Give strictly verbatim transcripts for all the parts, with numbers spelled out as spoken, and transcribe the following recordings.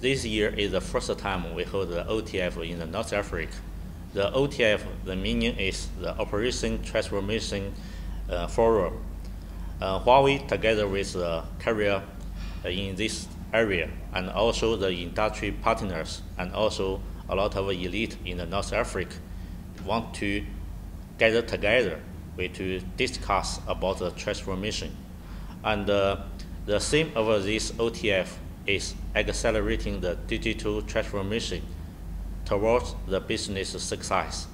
This year is the first time we hold the O T F in the North Africa. The O T F, the meaning is the Operation Transformation uh, Forum. Uh, Huawei, together with the carrier in this area, and also the industry partners, and also a lot of elite in the North Africa, want to gather together to discuss about the transformation. And uh, the theme of this O T F is accelerating the digital transformation towards the business success.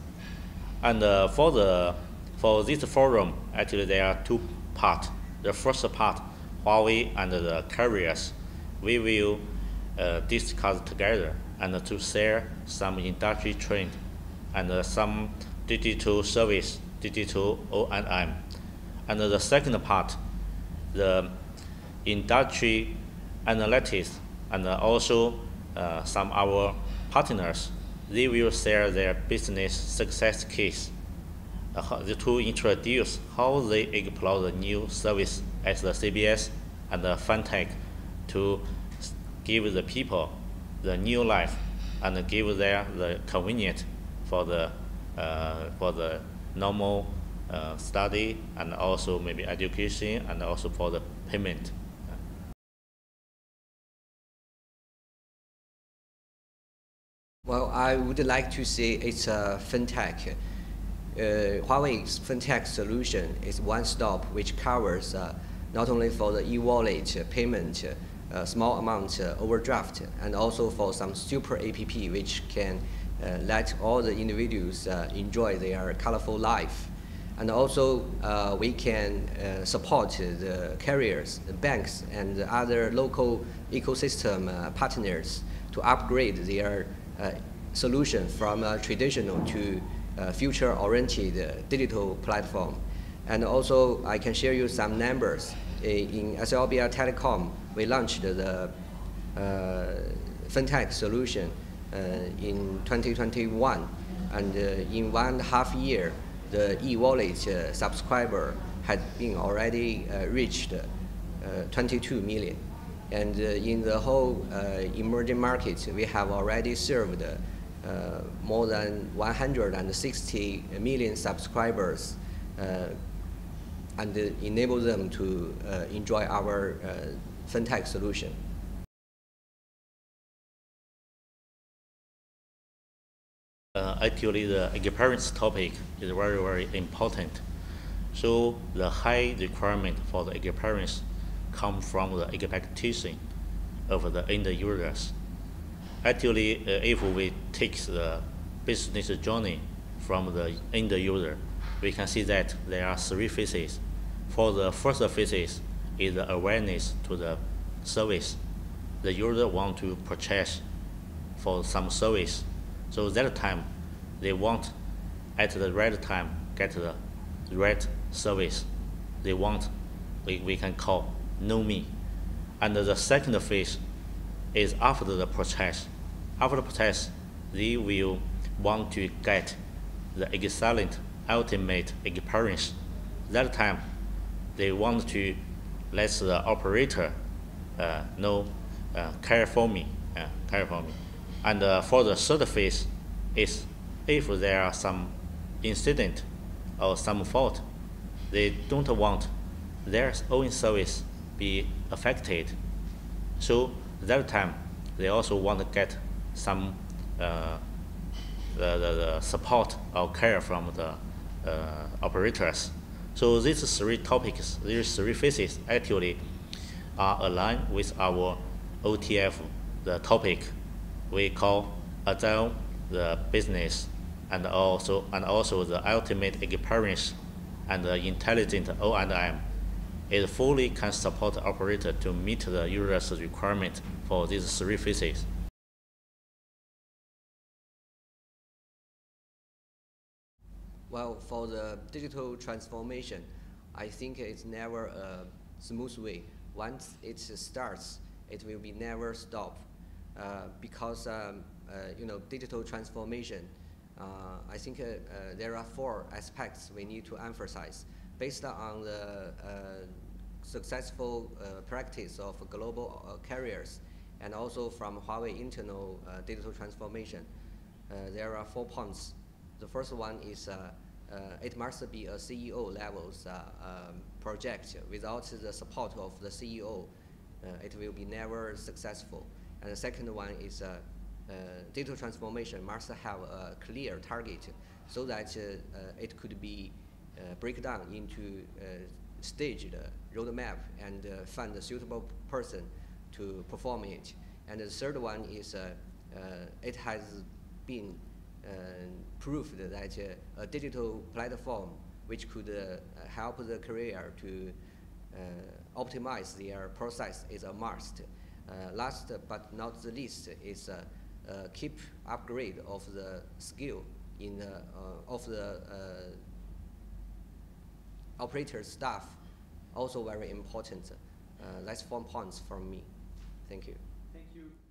And uh, for the for this forum, actually there are two parts. The first part, Huawei and the carriers, we will uh, discuss together and to share some industry trend and uh, some digital service, digital O and M. And the second part, the industry analytics, and also uh, some of our partners, they will share their business success case uh, to introduce how they employ the new service as the C B S and the FinTech to give the people the new life and give them the convenient for the uh, for the normal uh, study, and also maybe education, and also for the payment. Well, I would like to say it's a fintech. Uh, Huawei's fintech solution is one stop, which covers uh, not only for the e-wallet payment, uh, small amount uh, overdraft, and also for some super app which can uh, let all the individuals uh, enjoy their colorful life. And also uh, we can uh, support the carriers, the banks, and the other local ecosystem uh, partners to upgrade their Uh, solution from uh, traditional to uh, future-oriented uh, digital platform. And also I can share you some numbers. In S L B R Telecom, we launched the uh, FinTech solution uh, in twenty twenty-one, and uh, in one and a half year the e-wallet uh, subscriber had been already uh, reached uh, twenty-two million. And uh, in the whole uh, emerging markets, we have already served uh, more than one hundred sixty million subscribers uh, and uh, enable them to uh, enjoy our uh, FinTech solution. Uh, actually, the experience topic is very, very important. So the high requirement for the experience come from the expectation of the end users. Actually, uh, if we take the business journey from the end user, we can see that there are three phases. For the first phase is the awareness to the service. The user want to purchase for some service. So that time, they want at the right time get the right service. They want, we, we can call know me. And the second phase is after the purchase. After the purchase, they will want to get the excellent ultimate experience. That time, they want to let the operator uh, know, uh, care for me, uh, care for me. And uh, for the third phase is if there are some incident or some fault, they don't want their own service be affected. So that time they also want to get some uh, the, the, the support or care from the uh, operators. So these three topics, these three phases actually are aligned with our O T F, the topic we call Agile the business, and also and also the ultimate experience and the intelligent O and M. It fully can support the operator to meet the user's requirement for these three phases. Well, for the digital transformation, I think it's never a smooth way. Once it starts, it will be never stop, uh, because um, uh, you know, digital transformation. Uh, I think uh, uh, there are four aspects we need to emphasize. Based on the uh, successful uh, practice of global uh, carriers, and also from Huawei internal uh, digital transformation. Uh, there are four points. The first one is uh, uh, it must be a C E O levels uh, um, project. Without the support of the C E O, uh, it will be never successful. And the second one is uh, uh, digital transformation must have a clear target so that uh, uh, it could be uh, break down into uh, staged roadmap and uh, find a suitable person to perform it. And the third one is uh, uh, it has been uh, proved that uh, a digital platform which could uh, help the career to uh, optimize their process is a must. Uh, last but not the least is uh, uh, keep upgrade of the skill in the, uh, of the uh, operator staff, also very important. Uh, that's four points from me. Thank you. Thank you.